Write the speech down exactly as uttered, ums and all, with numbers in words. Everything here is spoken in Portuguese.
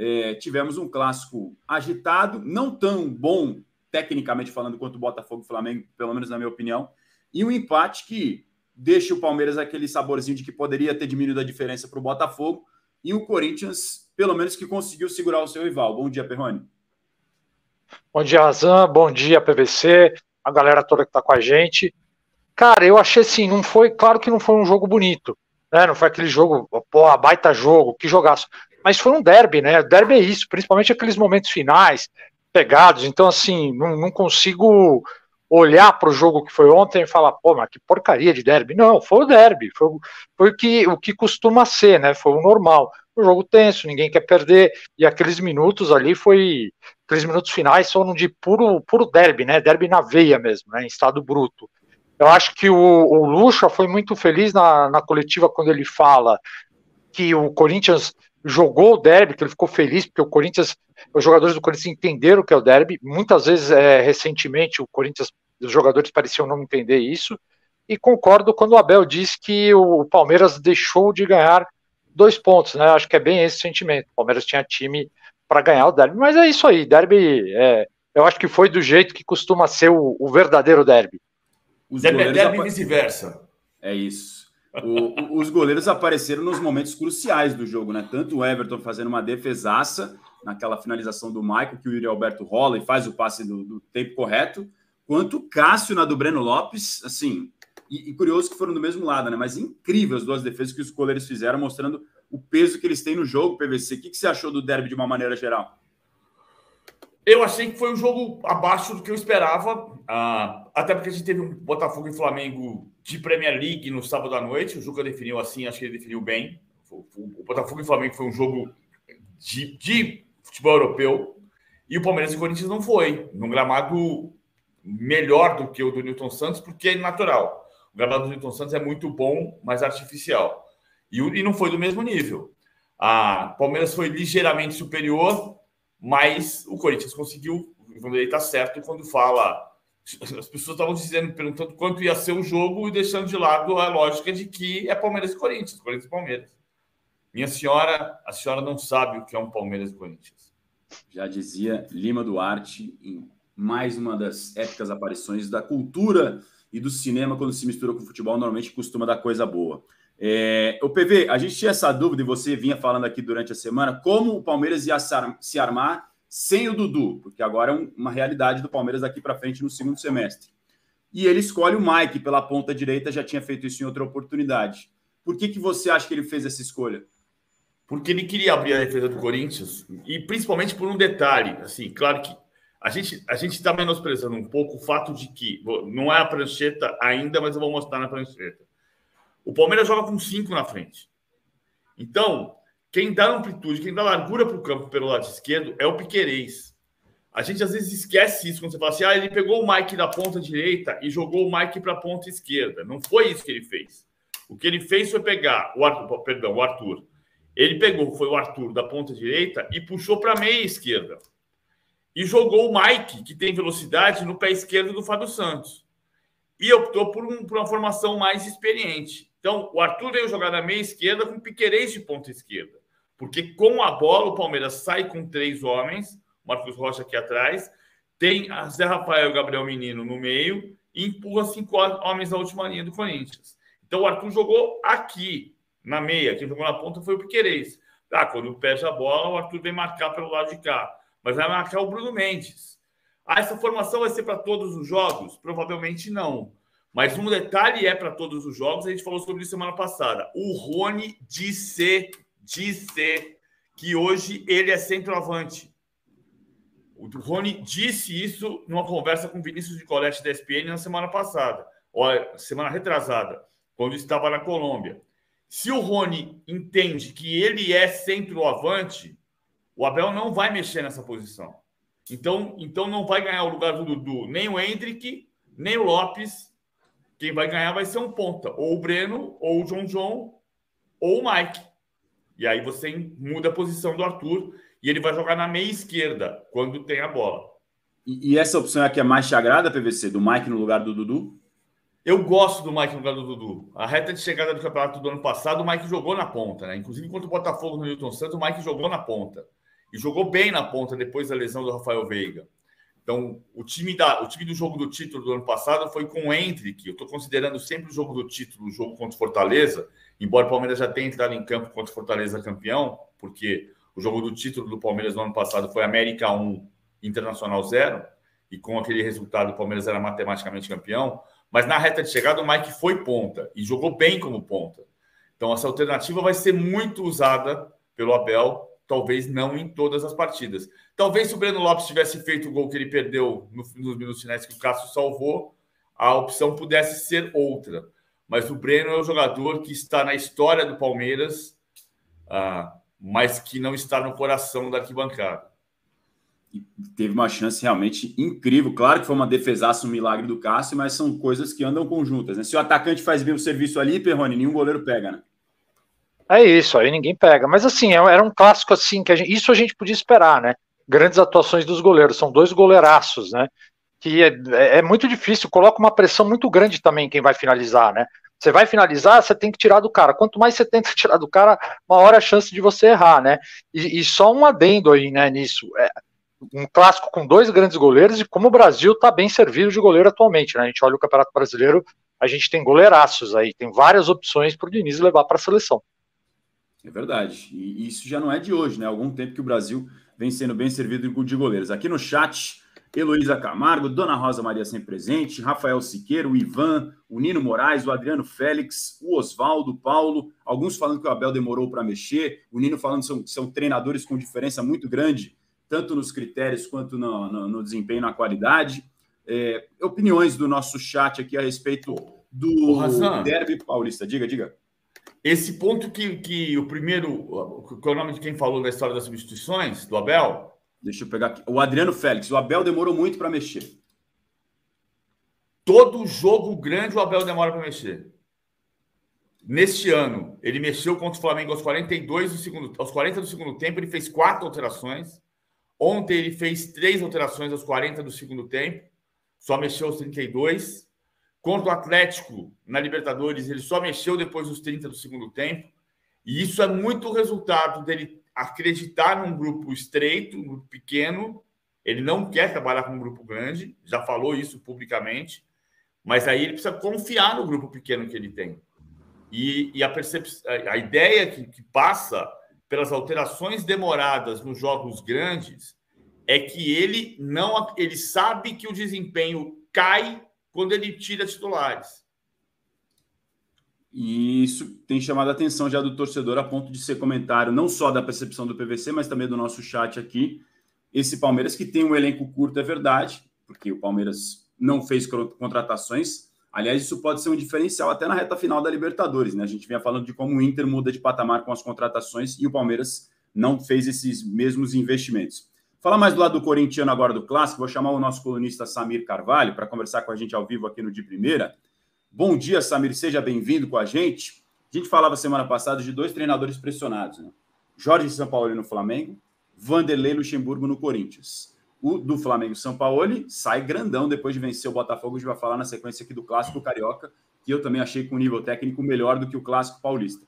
É, tivemos um clássico agitado, não tão bom, tecnicamente falando, quanto o Botafogo e o Flamengo, pelo menos na minha opinião, e um empate que deixa o Palmeiras aquele saborzinho de que poderia ter diminuído a diferença para o Botafogo, e o Corinthians, pelo menos, que conseguiu segurar o seu rival. Bom dia, Perrone. Bom dia, Razan, bom dia, P V C, a galera toda que está com a gente. Cara, eu achei assim, não foi, claro que não foi um jogo bonito, né? Não foi aquele jogo, porra, baita jogo, que jogaço. Mas foi um derby, né? Derby é isso, principalmente aqueles momentos finais, pegados. Então, assim, não, não consigo olhar para o jogo que foi ontem e falar, pô, mas que porcaria de derby. Não, foi o derby, foi, foi o, que, o que costuma ser, né? Foi o normal. Um jogo tenso, ninguém quer perder. E aqueles minutos ali foi. Aqueles minutos finais foram de puro, puro derby, né? Derby na veia mesmo, né? Em estado bruto. Eu acho que o, o Luxa foi muito feliz na, na coletiva quando ele fala que o Corinthians jogou o derby, que ele ficou feliz, porque o Corinthians, os jogadores do Corinthians entenderam o que é o derby. Muitas vezes, é, recentemente, o Corinthians, os jogadores pareciam não entender isso. E concordo quando o Abel diz que o Palmeiras deixou de ganhar dois pontos, né? Acho que é bem esse sentimento. O Palmeiras tinha time para ganhar o derby, mas é isso aí. Derby, é, eu acho que foi do jeito que costuma ser o, o verdadeiro derby. Os derby, derby e vice-versa. É isso. O, os goleiros apareceram nos momentos cruciais do jogo, né? Tanto o Everton fazendo uma defesaça naquela finalização do Maicon, que o Yuri Alberto rola e faz o passe do, do tempo correto, quanto o Cássio na do Breno Lopes, assim, e, e curioso que foram do mesmo lado, né? Mas incrível as duas defesas que os goleiros fizeram, mostrando o peso que eles têm no jogo, P V C. O que, que você achou do derby de uma maneira geral? Eu achei que foi um jogo abaixo do que eu esperava, ah, até porque a gente teve um Botafogo e Flamengo de Premier League no sábado à noite, o Juca definiu assim, acho que ele definiu bem. O, o, o Botafogo e Flamengo foi um jogo de, de futebol europeu, e o Palmeiras e o Corinthians não foi, num gramado melhor do que o do Newton Santos, porque é natural. O gramado do Newton Santos é muito bom, mas artificial, e, e não foi do mesmo nível. Ah, o Palmeiras foi ligeiramente superior, mas o Corinthians conseguiu, quando ele está certo, quando fala... As pessoas estavam dizendo, perguntando quanto ia ser o jogo e deixando de lado a lógica de que é Palmeiras e Corinthians, Corinthians e Palmeiras. Minha senhora, a senhora não sabe o que é um Palmeiras e Corinthians. Já dizia Lima Duarte em mais uma das épicas aparições da cultura e do cinema, quando se mistura com o futebol, normalmente costuma dar coisa boa. É, o P V, a gente tinha essa dúvida e você vinha falando aqui durante a semana como o Palmeiras ia se armar sem o Dudu, porque agora é uma realidade do Palmeiras daqui para frente no segundo semestre. E ele escolhe o Mayke pela ponta direita, já tinha feito isso em outra oportunidade. Por que, que você acha que ele fez essa escolha? Porque ele queria abrir a defesa do Corinthians, e principalmente por um detalhe, assim, claro que a gente a gente está menosprezando um pouco o fato de que, não é a prancheta ainda, mas eu vou mostrar na prancheta. O Palmeiras joga com cinco na frente. Então, quem dá amplitude, quem dá largura para o campo pelo lado esquerdo é o Piquerez. A gente às vezes esquece isso quando você fala assim, ah, ele pegou o Mayke da ponta direita e jogou o Mayke para a ponta esquerda. Não foi isso que ele fez. O que ele fez foi pegar o Artur, perdão, o Artur. Ele pegou, foi o Artur da ponta direita e puxou para a meia esquerda. E jogou o Mayke, que tem velocidade, no pé esquerdo do Fábio Santos. E optou por, um, por uma formação mais experiente. Então, o Artur veio jogar na meia esquerda com o Piquerez de ponta esquerda. Porque com a bola, o Palmeiras sai com três homens, Marcos Rocha aqui atrás, tem a Zé Rafael e o Gabriel Menino no meio e empurra cinco homens na última linha do Corinthians. Então, o Artur jogou aqui, na meia. Quem jogou na ponta foi o Piquerez. Ah, quando perde a bola, o Artur vem marcar pelo lado de cá. Mas vai marcar o Bruno Mendes. Ah, essa formação vai ser para todos os jogos? Provavelmente não. Mas um detalhe é para todos os jogos, a gente falou sobre isso semana passada. O Rony disse, disse que hoje ele é centroavante. O Rony disse isso numa conversa com o Vinícius de Colete da E S P N na semana passada, olha, semana retrasada, quando estava na Colômbia. Se o Rony entende que ele é centroavante, o Abel não vai mexer nessa posição. Então, então não vai ganhar o lugar do Dudu, nem o Endrick, nem o Lopes. Quem vai ganhar vai ser um ponta. Ou o Breno, ou o John John, ou o Mayke. E aí você muda a posição do Artur e ele vai jogar na meia esquerda, quando tem a bola. E, e essa opção é a que é mais te agrada, P V C? Do Mayke no lugar do Dudu? Eu gosto do Mayke no lugar do Dudu. A reta de chegada do campeonato do ano passado, o Mayke jogou na ponta, né? Inclusive, enquanto o Botafogo no Newton Santos, o Mayke jogou na ponta. e jogou bem na ponta depois da lesão do Rafael Veiga. Então, o time, da, o time do jogo do título do ano passado foi com o Endrick. Eu estou considerando sempre o jogo do título, o jogo contra o Fortaleza, embora o Palmeiras já tenha entrado em campo contra o Fortaleza campeão, porque o jogo do título do Palmeiras no ano passado foi América um, Internacional zero, e com aquele resultado o Palmeiras era matematicamente campeão. Mas na reta de chegada o Mayke foi ponta e jogou bem como ponta. Então essa alternativa vai ser muito usada pelo Abel, talvez não em todas as partidas. Talvez se o Breno Lopes tivesse feito o gol que ele perdeu no, nos minutos finais que o Cássio salvou, a opção pudesse ser outra. Mas o Breno é um jogador que está na história do Palmeiras, ah, mas que não está no coração da arquibancada. E teve uma chance realmente incrível. Claro que foi uma defesaça, um milagre do Cássio, mas são coisas que andam conjuntas, né? Se o atacante faz bem o serviço ali, Perrone, nenhum goleiro pega, né? É isso, aí ninguém pega. Mas assim, era um clássico assim, que a gente, isso a gente podia esperar, né? Grandes atuações dos goleiros, são dois goleiraços, né? Que é, é muito difícil, coloca uma pressão muito grande também quem vai finalizar, né? Você vai finalizar, você tem que tirar do cara. Quanto mais você tenta tirar do cara, uma hora a chance de você errar, né? E, e só um adendo aí, né, nisso. É, um clássico com dois grandes goleiros e como o Brasil está bem servido de goleiro atualmente, né? A gente olha o Campeonato Brasileiro, a gente tem goleiraços aí, tem várias opções para o Diniz levar para a seleção. É verdade, e isso já não é de hoje, né? Há algum tempo que o Brasil vem sendo bem servido de goleiros. Aqui no chat, Heloísa Camargo, Dona Rosa Maria sempre presente, Rafael Siqueiro, o Ivan, o Nino Moraes, o Adriano Félix, o Oswaldo, o Paulo, alguns falando que o Abel demorou para mexer, o Nino falando que são, que são treinadores com diferença muito grande, tanto nos critérios quanto no, no, no desempenho, na qualidade. É, opiniões do nosso chat aqui a respeito do derby paulista. Diga, diga. Esse ponto que, que o primeiro... Qual é o nome de quem falou da história das substituições? Do Abel? Deixa eu pegar aqui. O Adriano Félix. O Abel demorou muito para mexer. Todo jogo grande o Abel demora para mexer. Neste ano, ele mexeu contra o Flamengo aos quarenta e dois do segundo, aos quarenta do segundo tempo. Ele fez quatro alterações. Ontem ele fez três alterações aos quarenta do segundo tempo, só mexeu aos trinta e dois. Contra o Atlético, na Libertadores, ele só mexeu depois dos trinta do segundo tempo. E isso é muito resultado dele acreditar num grupo estreito, um grupo pequeno. Ele não quer trabalhar com um grupo grande, já falou isso publicamente. Mas aí ele precisa confiar no grupo pequeno que ele tem. E, e a, percep- a ideia que, que passa... pelas alterações demoradas nos jogos grandes, é que ele não ele sabe que o desempenho cai quando ele tira titulares. E isso tem chamado a atenção já do torcedor a ponto de ser comentário não só da percepção do P V C, mas também do nosso chat aqui. Esse Palmeiras que tem um elenco curto é verdade, porque o Palmeiras não fez contratações. Aliás, isso pode ser um diferencial até na reta final da Libertadores, né? A gente vinha falando de como o Inter muda de patamar com as contratações e o Palmeiras não fez esses mesmos investimentos. Falar mais do lado do corintiano agora do clássico, vou chamar o nosso colunista Samir Carvalho para conversar com a gente ao vivo aqui no De Primeira. Bom dia, Samir, seja bem-vindo com a gente. A gente falava semana passada de dois treinadores pressionados, né? Jorge Sampaoli no Flamengo, Vanderlei Luxemburgo no Corinthians. O do Flamengo, São Paulo, sai grandão depois de vencer o Botafogo. A gente vai falar na sequência aqui do Clássico Carioca, que eu também achei com um nível técnico melhor do que o Clássico Paulista.